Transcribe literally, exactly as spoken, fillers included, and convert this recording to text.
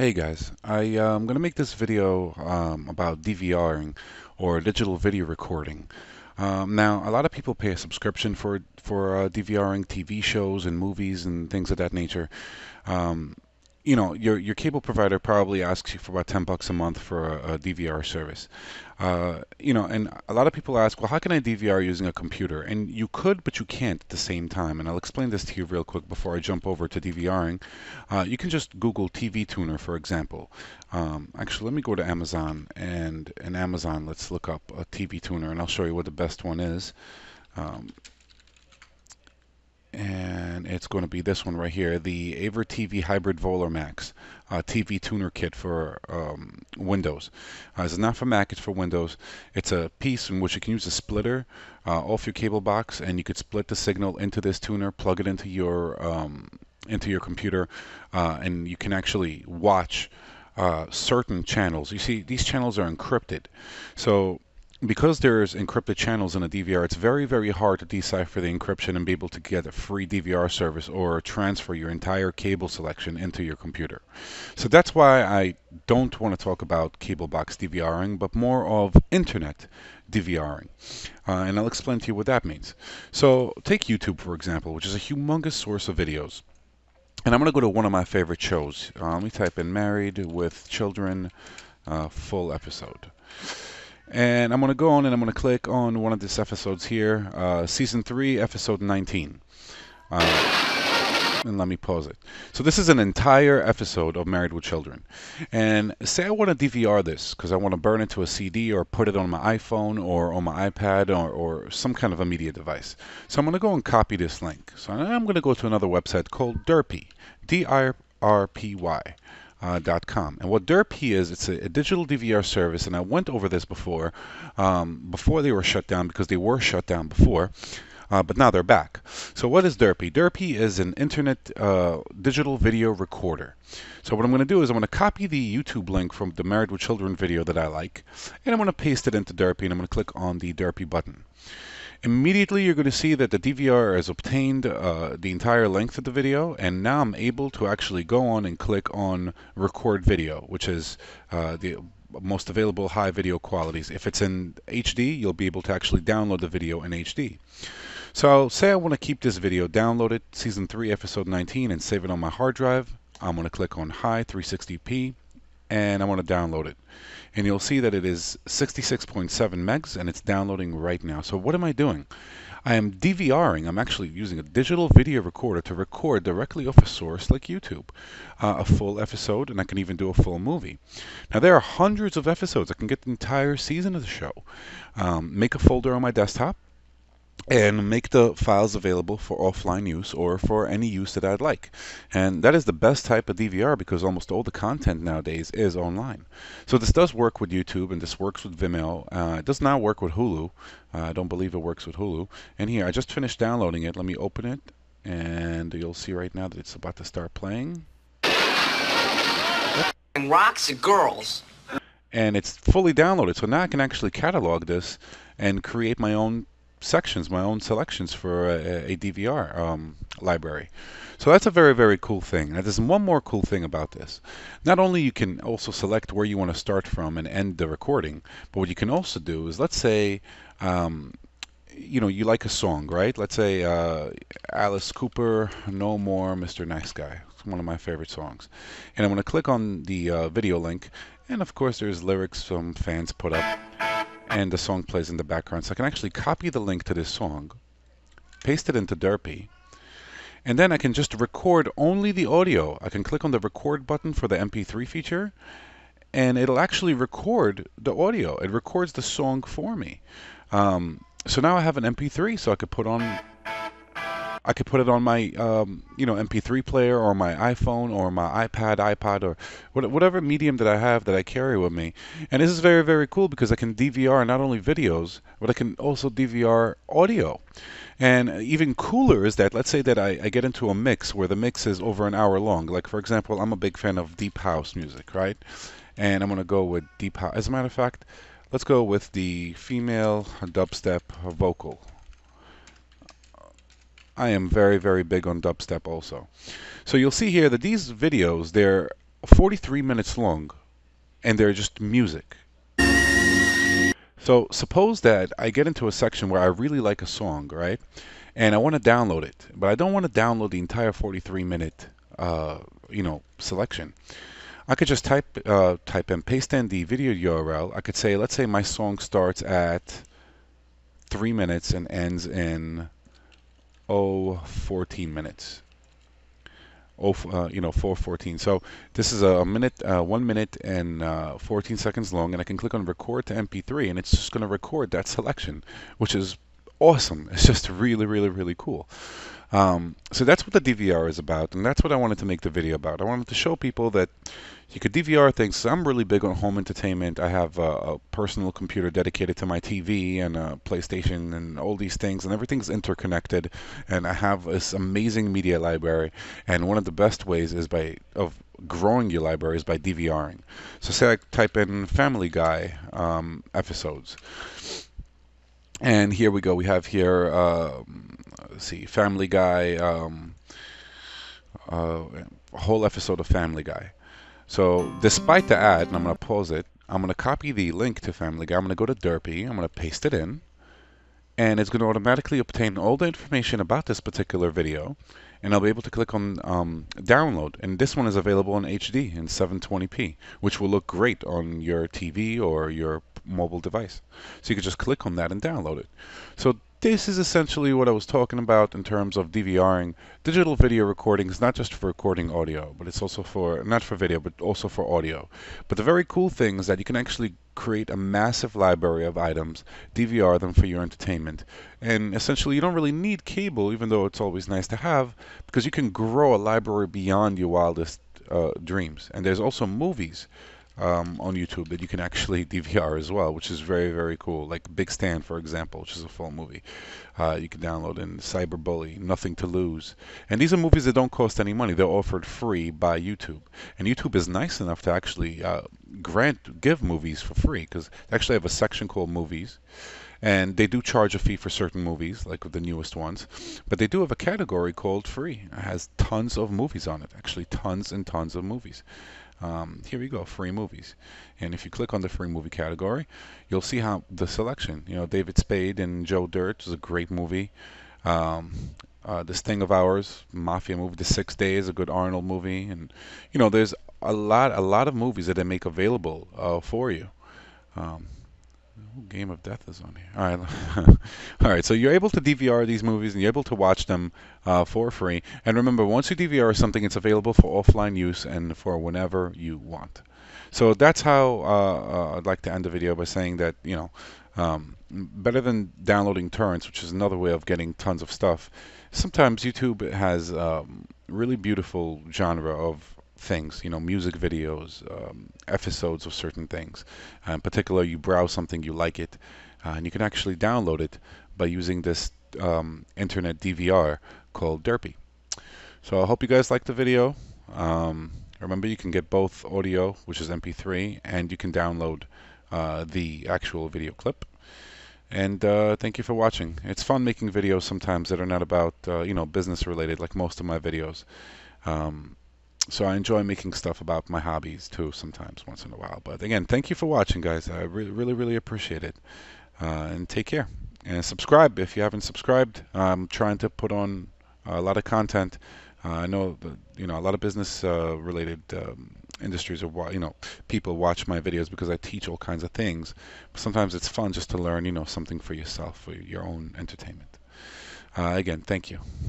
Hey guys, I, uh, I'm going to make this video um, about DVRing, or digital video recording. Um, now, a lot of people pay a subscription for for uh, DVRing T V shows and movies and things of that nature. Um, you know, your your cable provider probably asks you for about ten bucks a month for a, a D V R service. Uh, you know, and a lot of people ask, well, how can I D V R using a computer? And you could, but you can't at the same time. And I'll explain this to you real quick before I jump over to DVRing. Uh, you can just Google T V Tuner, for example. Um, actually, let me go to Amazon, and in Amazon, let's look up a T V Tuner, and I'll show you what the best one is. Um, and it's going to be this one right here, the AverTV Hybrid Volar Max uh, T V Tuner Kit for um, Windows. Uh, it's not for Mac, it's for Windows. It's a piece in which you can use a splitter uh, off your cable box, and you could split the signal into this tuner, plug it into your um, into your computer, uh, and you can actually watch uh, certain channels. You see, these channels are encrypted, so because there's encrypted channels in a D V R, it's very, very hard to decipher the encryption and be able to get a free D V R service or transfer your entire cable selection into your computer. So that's why I don't want to talk about cable box DVRing, but more of internet DVRing. Uh, and I'll explain to you what that means. So take YouTube, for example, which is a humongous source of videos. And I'm going to go to one of my favorite shows. Uh, let me type in Married with Children, uh, full episode. And I'm going to go on and I'm going to click on one of these episodes here, uh, Season three, Episode nineteen. Uh, and let me pause it. So this is an entire episode of Married with Children. And say I want to D V R this because I want to burn it to a C D or put it on my iPhone or on my iPad or, or some kind of a media device. So I'm going to go and copy this link. So I'm going to go to another website called Dirpy, D I R P Y. Uh, dot com. And what Dirpy is, it's a, a digital D V R service, and I went over this before, um, before they were shut down, because they were shut down before, uh, but now they're back. So what is Dirpy? Dirpy is an internet uh, digital video recorder. So what I'm going to do is I'm going to copy the YouTube link from the Married with Children video that I like, and I'm going to paste it into Dirpy, and I'm going to click on the Dirpy button. Immediately you're going to see that the D V R has obtained uh, the entire length of the video, and now I'm able to actually go on and click on record video, which is uh, the most available high video qualities. If it's in H D, you'll be able to actually download the video in H D. So say I want to keep this video, download it, Season three, Episode nineteen, and save it on my hard drive. I'm going to click on High three sixty p. And I want to download it. And you'll see that it is sixty-six point seven megs, and it's downloading right now. So what am I doing? I am DVRing. I'm actually using a digital video recorder to record directly off a source like YouTube, uh, a full episode, and I can even do a full movie. Now, there are hundreds of episodes. I can get the entire season of the show. Um, make a folder on my desktop, and make the files available for offline use or for any use that I'd like. And that is the best type of D V R, because almost all the content nowadays is online. So this does work with YouTube, and this works with Vimeo. Uh, it does not work with Hulu. Uh, I don't believe it works with Hulu. And here, I just finished downloading it. Let me open it, and you'll see right now that it's about to start playing. Rocks and girls. And it's fully downloaded, so now I can actually catalog this and create my own sections, my own selections for a, a D V R um, library. So that's a very, very cool thing. Now, there's one more cool thing about this. Not only you can also select where you want to start from and end the recording, but what you can also do is, let's say, um, you know, you like a song, right? Let's say uh, Alice Cooper, No More, Mister Nice Guy. It's one of my favorite songs. And I'm going to click on the uh, video link, and of course there's lyrics some fans put up, and the song plays in the background. So I can actually copy the link to this song, paste it into Dirpy, and then I can just record only the audio. I can click on the record button for the M P three feature, and it'll actually record the audio. It records the song for me. Um, so now I have an M P three, so I could put on, I could put it on my um, you know, M P three player, or my iPhone, or my iPad, iPod, or whatever medium that I have that I carry with me. And this is very, very cool, because I can D V R not only videos, but I can also D V R audio. And even cooler is that, let's say that I, I get into a mix where the mix is over an hour long. Like, for example, I'm a big fan of deep house music, right? And I'm going to go with deep house. As a matter of fact, let's go with the female dubstep vocal. I am very, very big on dubstep also. So you'll see here that these videos, they're forty-three minutes long, and they're just music. So suppose that I get into a section where I really like a song, right? And I want to download it, but I don't want to download the entire forty-three minute, uh, you know, selection. I could just type, uh, type and paste in the video U R L. I could say, let's say my song starts at three minutes and ends in oh fourteen minutes. Oh, uh, you know, four fourteen. So this is a minute, uh, one minute and uh, fourteen seconds long, and I can click on record to M P three, and it's just going to record that selection, which is awesome. It's just really, really, really cool. Um, so that's what the D V R is about, and that's what I wanted to make the video about. I wanted to show people that you could D V R things. So I'm really big on home entertainment. I have a, a personal computer dedicated to my T V and a PlayStation and all these things, and everything's interconnected. And I have this amazing media library, and one of the best ways is by of growing your library is by DVRing. So say I type in Family Guy um, episodes, and here we go. We have here, uh, let's see, Family Guy, um, uh, a whole episode of Family Guy. So despite the ad, and I'm going to pause it, I'm going to copy the link to Family Guy. I'm going to go to Dirpy. I'm going to paste it in. And it's going to automatically obtain all the information about this particular video. And I'll be able to click on um, download. And this one is available in H D in seven twenty p, which will look great on your T V or your mobile device. So you can just click on that and download it. So this is essentially what I was talking about in terms of DVRing digital video recordings, not just for recording audio, but it's also for, not for video, but also for audio. But the very cool thing is that you can actually create a massive library of items, D V R them for your entertainment. And essentially, you don't really need cable, even though it's always nice to have, because you can grow a library beyond your wildest uh, dreams. And there's also movies Um, on YouTube that you can actually D V R as well, which is very, very cool. Like Big Stan, for example, which is a full movie. Uh, you can download in Cyberbully, Nothing to Lose. And these are movies that don't cost any money. They're offered free by YouTube. And YouTube is nice enough to actually uh, grant, give movies for free, because they actually have a section called Movies. And they do charge a fee for certain movies, like the newest ones. But they do have a category called Free. It has tons of movies on it, actually tons and tons of movies. Um, here we go, free movies. And if you click on the free movie category, you'll see how the selection, you know, David Spade and Joe Dirt is a great movie. Um, uh, this Thing of Ours, mafia movie, The Six Days, a good Arnold movie. And, you know, there's a lot, a lot of movies that they make available uh, for you. Um, Game of Death is on here. All right. All right, so you're able to D V R these movies, and you're able to watch them uh, for free. And remember, once you D V R something, it's available for offline use and for whenever you want. So that's how uh, uh, I'd like to end the video, by saying that, you know, um, better than downloading torrents, which is another way of getting tons of stuff, sometimes YouTube has um, really beautiful genre of things, you know, music videos, um, episodes of certain things. Uh, in particular, you browse something, you like it, uh, and you can actually download it by using this um, internet D V R called Dirpy. So I hope you guys liked the video. Um, remember, you can get both audio, which is M P three, and you can download uh, the actual video clip. And uh, thank you for watching. It's fun making videos sometimes that are not about, uh, you know, business related, like most of my videos. Um, So I enjoy making stuff about my hobbies too, sometimes, once in a while. But again, thank you for watching, guys. I really, really, really appreciate it. Uh, and take care. And subscribe if you haven't subscribed. I'm trying to put on a lot of content. Uh, I know, the, you know, a lot of business-related uh, um, industries are, you know, people watch my videos because I teach all kinds of things. But sometimes it's fun just to learn, you know, something for yourself, for your own entertainment. Uh, again, thank you.